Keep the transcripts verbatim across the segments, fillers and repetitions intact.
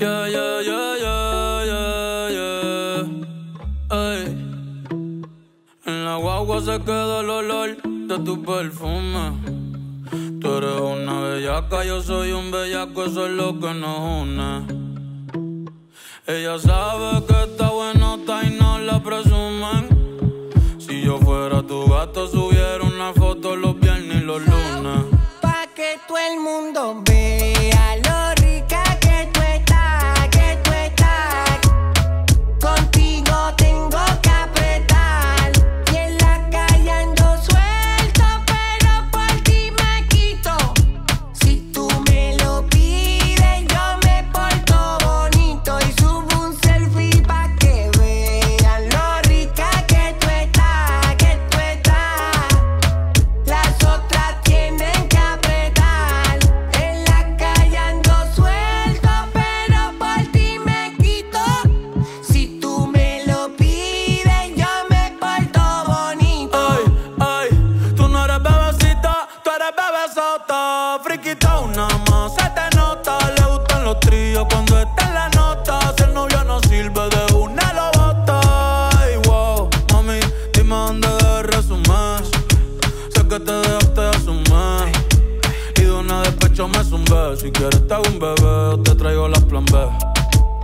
Yeah, yeah, yeah, yeah, yeah, yeah. Ay. En la guagua se queda el olor de tu perfume. Tú eres una bellaca, yo soy un bellaco, eso es lo que nos une. Ella sabe que está buenota y no la presumen. Si yo fuera tu gato, subiera una foto los viernes y los lunes. Pa' que todo el mundo vea lo rica que tú estás, que tú estás. Contigo tengo que apretar. Y en la calle ando suelto, pero por ti me quito. Si tú me lo pides, yo me porto bonito. Y subo un selfie pa' que vean lo rica que tú estás, que tú estás. Las otras tienen que apretar. En la calle ando suelto, pero por ti me quito. Si tú me lo pides, yo me porto bonito. Ay, ay, tú no eres bebecita, tú eres bebesota. Friquita una más, se te nota. Le gustan los tríos cuando está en la nota. Si el novio no sirve de una, lo bota. Ay, wow, mami, dime dónde agarras un más. Sé que te dejaste de asumir y de una despecho me zumbé. Si quieres te hago un bebé, te traigo la plan B.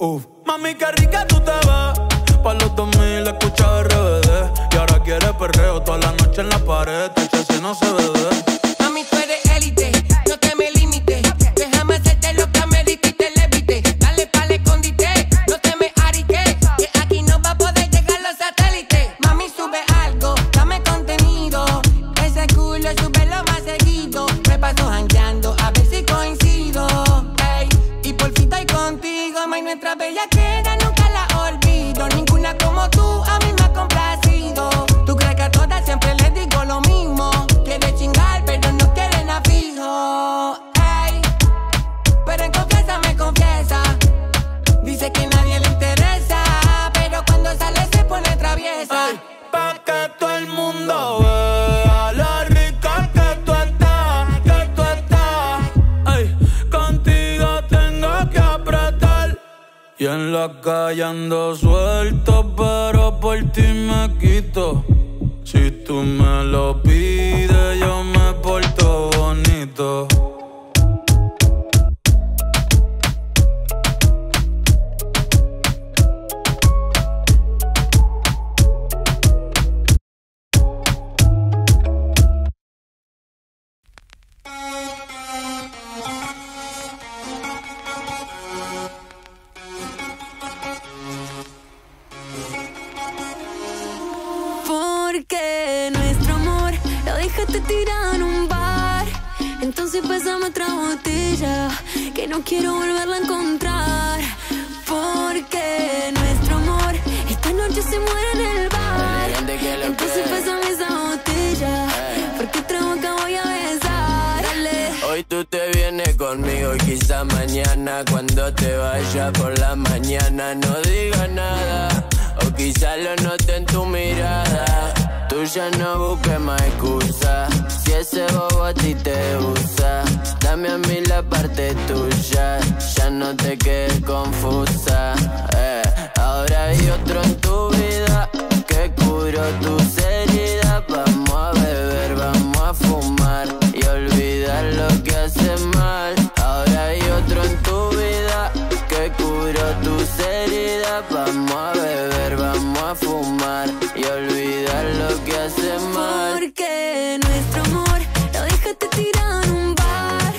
Uf. Mami, qué rica tú te ves. Pa' los dos mil escucha R B D. Y ahora quieres perreo toda la noche en la pared. Tache si no se bebe. Mami, tú eres élite, no te me limites. Déjame hacerte lo que me dijiste, levite. Dale pa'l escondite, no te me ariques. Que aquí no va a poder llegar los satélites. Mami, sube algo, dame contenido. Ese culo sube lo más seguido. Me paso jangueando, a ver si coincido. Ey, y por fin estoy contigo, ma, y nuestra bella queda nunca la olvido. Ninguna como tú a mí me ha complacido. Tú crees que a todas siempre les digo lo mismo. Quieren chingar, pero no quieren a fijo. Ey, pero en confianza me confiesa. Dice que nadie le interesa, pero cuando sale se pone traviesa. Ay, pa' que todo el mundo vea lo rica que tú estás, que tú estás. Ay, contigo tengo que apretar. Y en la calle ando suelto, pero por ti me quito. Si tú me lo pides, yo me porto bonito. Porque nuestro amor lo dejaste tirado en un bar. Entonces pásame otra botella, que no quiero volverla a encontrar. Porque nuestro amor esta noche se muere en el bar. Entonces pásame esa botella, porque otra boca voy a besar. Dale. Hoy tú te vienes conmigo y quizá mañana cuando te vaya por la mañana no digas nada. O quizá lo note en tu mirada. Tú ya no busques más excusa. Si ese bobo a ti te usa, dame a mí la parte tuya. Ya no te quedes confusa, eh. Ahora hay otro en tu vida que curó tus heridas. Vamos a beber, vamos a fumar y olvidar lo que hace mal. Ahora hay otro en tu vida que curó tus heridas. Vamos a beber, vamos a fumar y olvidar lo que hace mal. Porque nuestro amor lo dejaste tirado en un bar.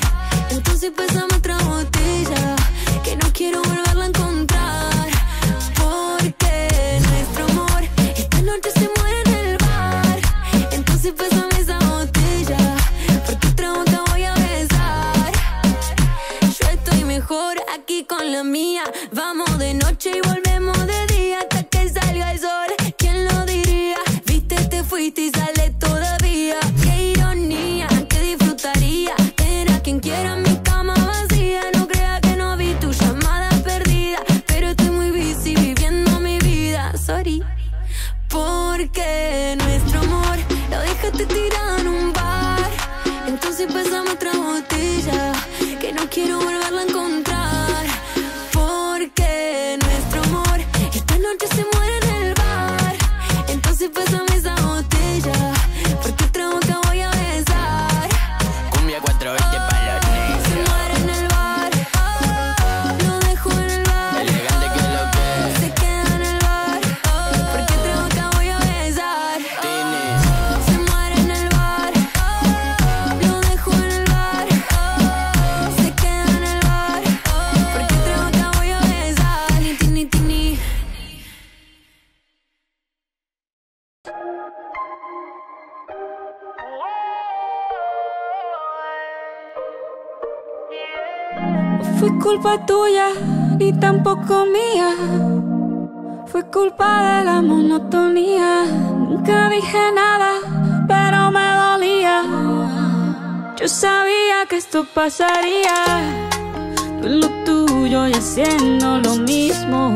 Entonces pasamos otra botella, que no quiero volverla a encontrar. Porque nuestro amor esta noche se muere en el bar. Entonces pasame esa botella, porque otra boca voy a besar. Yo estoy mejor aquí con la mía. Vamos de noche y volvemos de día hasta que salga el sol. ¿Quién lo diría? Viste, te fuiste y sale todavía. Qué ironía, que disfrutaría tener a quien quiera mi cama vacía. No crea que no vi tu llamada perdida, pero estoy muy busy viviendo mi vida. Sorry. Porque nuestro amor lo dejaste tirado en un bar. Entonces pasamos otra botella, que no quiero volverla a encontrar. Por Fue culpa tuya, ni tampoco mía. Fue culpa de la monotonía. Nunca dije nada, pero me dolía. Yo sabía que esto pasaría. Tú en lo tuyo y haciendo lo mismo,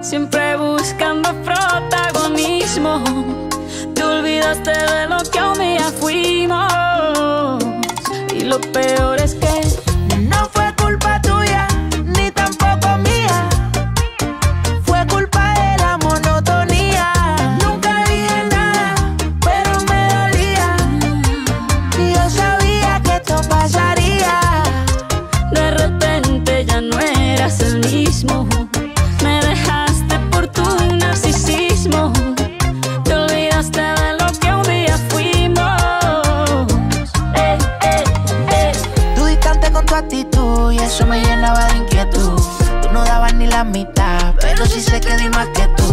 siempre buscando protagonismo. Te olvidaste de lo que un día fuimos. Y lo peor es que no fue culpa tuya, ni tampoco mía. Fue culpa de la monotonía. Nunca dije nada, pero me dolía. Y yo sabía que esto pasaría. De repente ya no eras el mismo. Me dejaste por tu narcisismo. Te olvidaste de lo que un día fuimos. eh, eh, eh. Tú distante con tu actitud y eso me llenaba de inquietud. Tú no dabas ni la mitad, pero sí sé que di más que tú.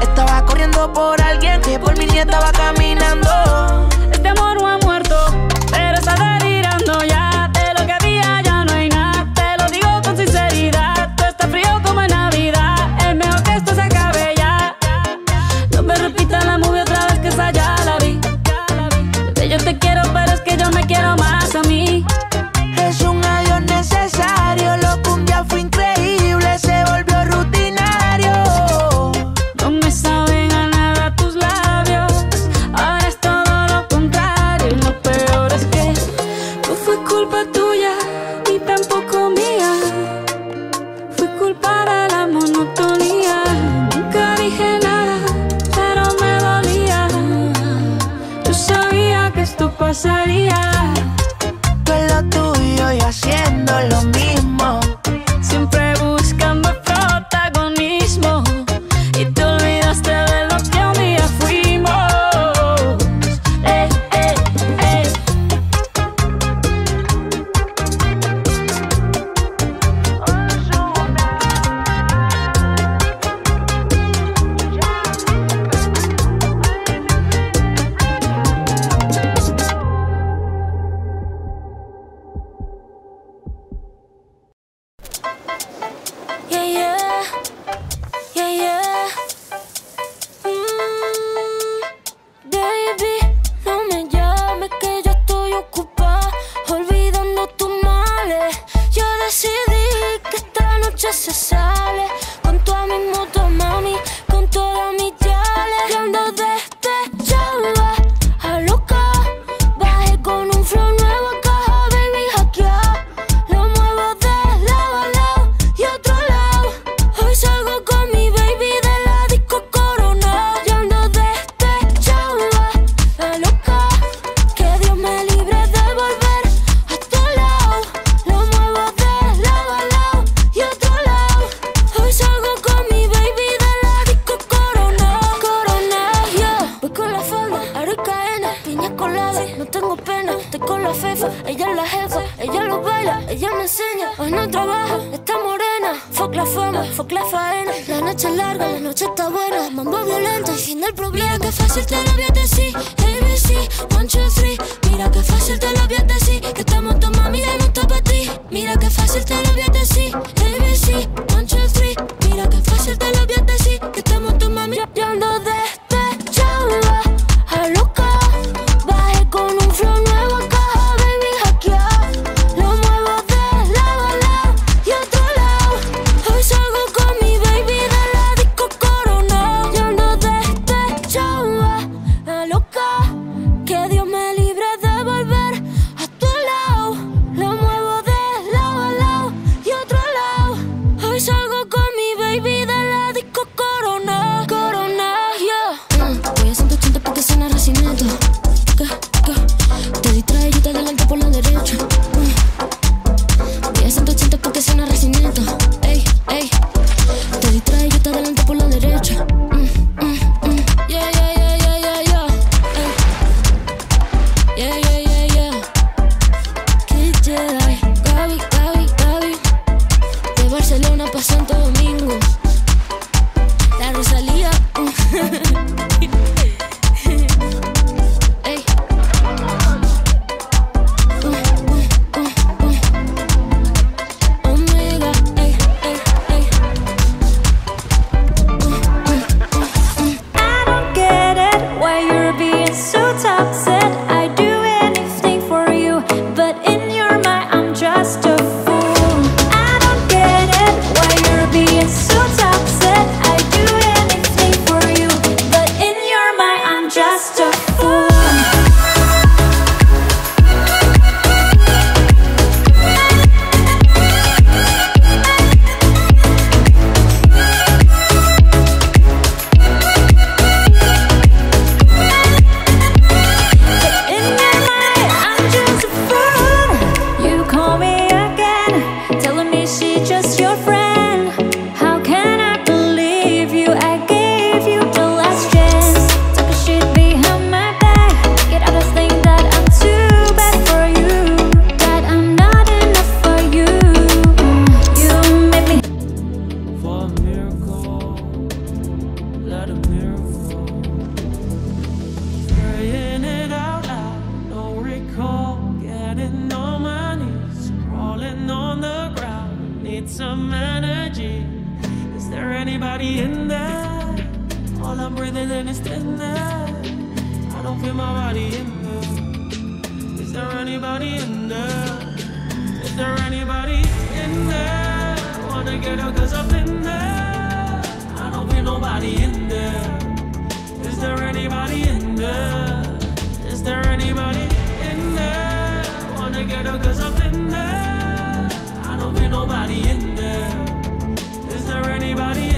Estaba corriendo por alguien que por mi nieta estaba caminando. Este amor no ha muerto, pero está delirando ya. De lo que había ya no hay nada, te lo digo con sinceridad. Tú estás frío como en Navidad, es mejor que esto se acabe ya. No me repitan la movie otra vez, que esa ya la vi. Bebé, yo te quiero, pero es que yo me quiero más a mí. Es un adiós necesario, lo que un día fue increíble se volvió rutinario. No me saben a nada tus labios, ahora es todo lo contrario. Y lo peor es que no fue culpa tuya, ni tampoco mía. Fue culpa de la monotonía. Nunca dije nada, pero me dolía. Yo sabía que esto pasaría. Tú en lo tuyo y haciendo lo mismo, siempre buscando protagonismo. Y te olvidaste de lo que un día fuimos. Eh, eh, eh. Yeah, yeah, yeah, yeah. Mm, baby, no me llames que yo estoy ocupada olvidando tus males. Yo decidí que esta noche se sale con tu amigo, moto, mami, con todas mis yales. Yo ando despechada, a loca, bajé con un flow nuevo a caja, baby, hackeada. Lo muevo de lado a lado y otro lado. Hoy salgo con mi baby de la disco Corona. Yo ando despechada, la loca. Que Dios me libre de volver a tu lado. Lo muevo de lado a lado y otro lado. Hoy salgo con mi baby de la disco Corona. Corona, yeah. Voy con la falda, aro y caena, piña colada. No tengo pena, estoy con la fefa. Ella es la jefa, ella lo baila, ella me enseña. Hoy no trabajo, está morena. Fuck la fama, fuck la faena. La noche es larga, la noche está buena. Mambo violento y fin del problema. Mira que fácil te lo voy a decir, A B C, one, two, three. Mira que fácil te lo voy a decir, que estamos tu mami ya no está para ti. Mira que fácil te lo voy a decir, A B C, one, two, three. Mira que fácil te lo voy a decir, que estamos tu mami. Yo, yo ando despechada, a loca, bajé con un flow nuevo a caja, baby, hackeada. Lo muevo de lado a lado y otro lado. Hoy salgo con mi baby de la disco Corona. Yo ando despechada, a loca. Que Dios me libre de volver a tu lado. some energy. Is there anybody in there? All I'm breathing in is thinner. I don't feel my body in there. Is there anybody in there? Is there anybody in there? Wanna get out cause I've been there. I don't feel nobody in there. Is there anybody in there? Is there anybody in there? Wanna get out cause I've been there. I don't feel nobody in there. Is there anybody in there?